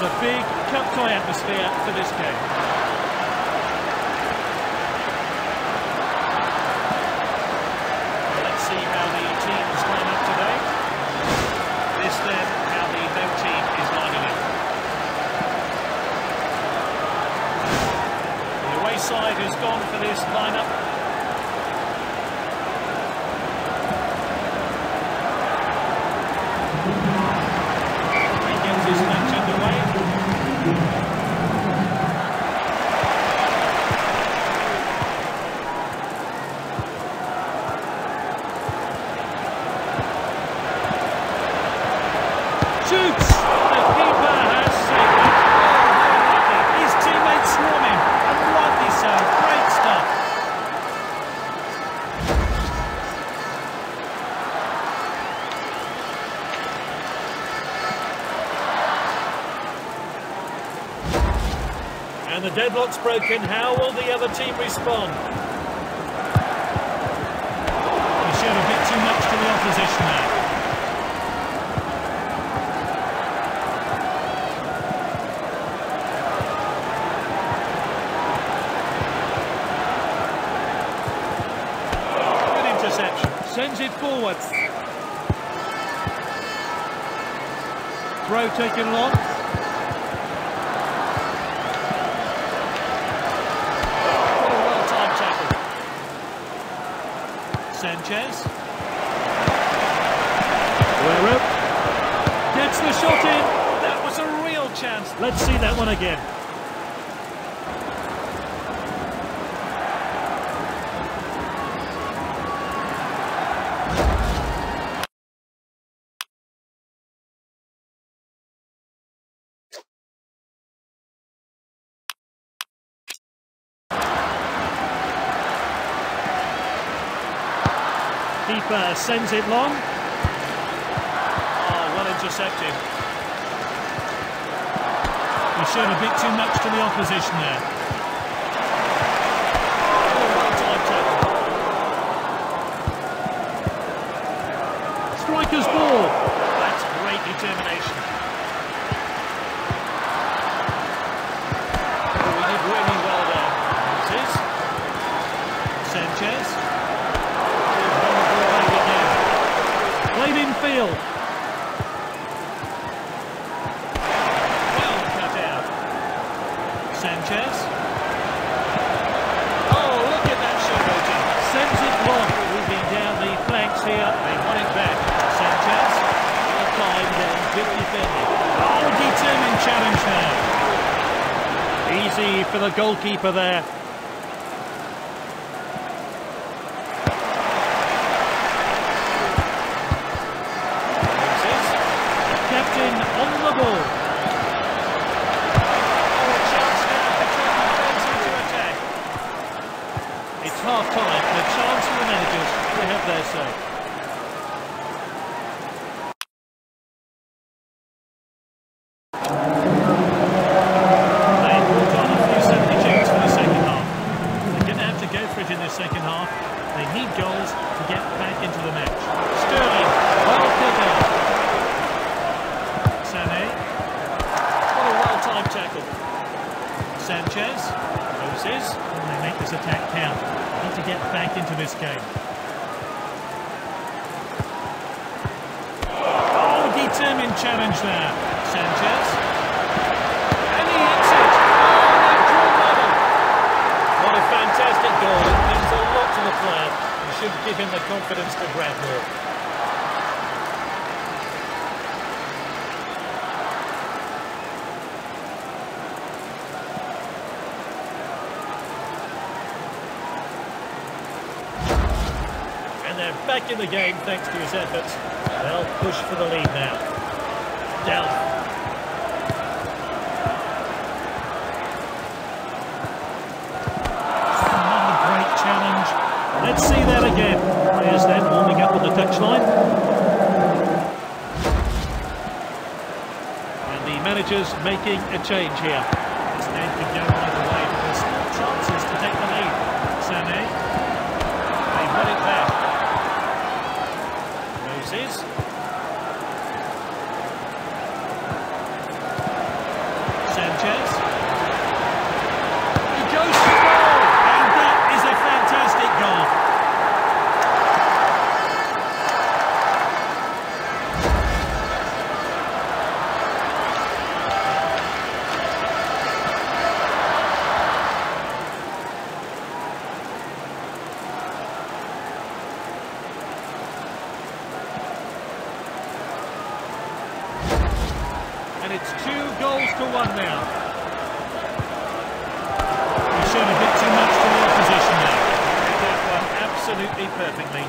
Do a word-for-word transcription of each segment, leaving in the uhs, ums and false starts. There's a big cup tie atmosphere for this game. Let's see how the teams line up today. This then, how the home team is lining up. The away side has gone for this lineup. And the deadlock's broken. How will the other team respond? He showed a bit too much to the opposition there. Good interception. Sends it forwards. Throw taken long. Sanchez. Gets the shot in. That was a real chance. Let's see that one again. Keeper sends it long. Oh, well intercepted. He showed a bit too much to the opposition there. Oh, well timed tackle. Striker's ball. That's great determination. Oh, he did really well there. Moses. Sanchez. Played in field. Well cut out. Sanchez. Oh, look at that shot, Roger. Sends it long. Moving down the flanks here. They want it back. Sanchez. Well timed and good defending. Oh, determined challenge there. Easy for the goalkeeper there. Challenge there, Sanchez, and he hits it. Oh, they've drawn that up. What a fantastic goal! It means a lot to the player. You should give him the confidence to grab more. And they're back in the game thanks to his efforts. They'll push for the lead now. Down. Another great challenge. Let's see that again. Players then warming up on the touchline. And the manager's making a change here. This game can go either way, but there's still chances to take the lead. Sané. They put it back. Moses. Sanchez. He goes for the goal, and that is a fantastic goal. And it's two goals to one now. He showed a bit too much to the opposition there. They did one absolutely perfectly.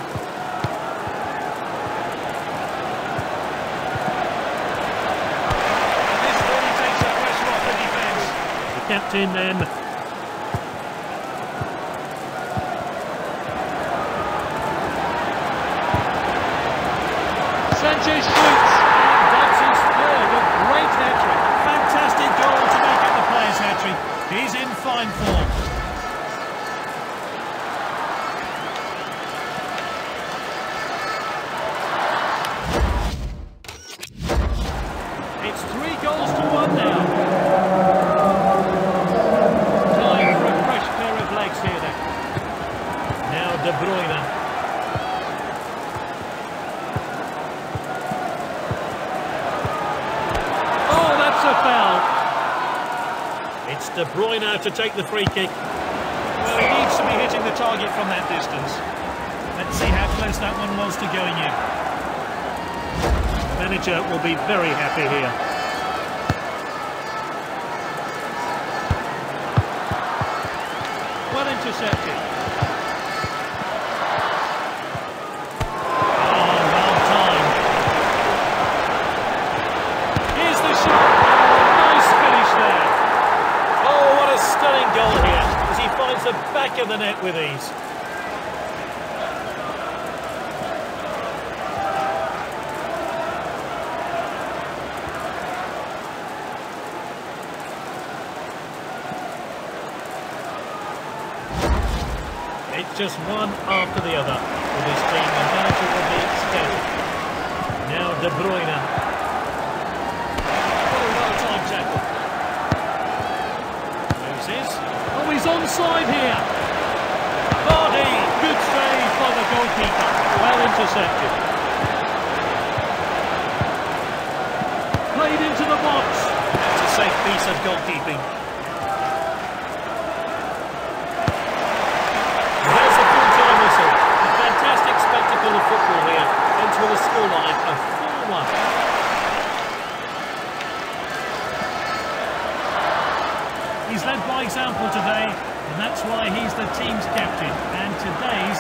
And this really takes the pressure off the defence. The captain then. Sanchez shoots. Fantastic goal to make it the player's hat-trick. He's in fine form. It's three goals to one now. Time for a fresh pair of legs here then. Now De Bruyne. It's De Bruyne to take the free kick. Well, he needs to be hitting the target from that distance. Let's see how close that one was to going in. The manager will be very happy here. Well intercepted. Oh, well timed. Here's the shot. Stunning goal here as he finds the back of the net with ease. It's just one after the other with his team. The manager will be ecstatic. Now De Bruyne. What a well-timed tackle. Oh, he's onside here. Vardy, good save by the goalkeeper. Well intercepted. Played into the box. That's a safe piece of goalkeeping. There's a full-time whistle. A fantastic spectacle of football here. Into the scoreline of four one. He's led by example today, and that's why he's the team's captain. And today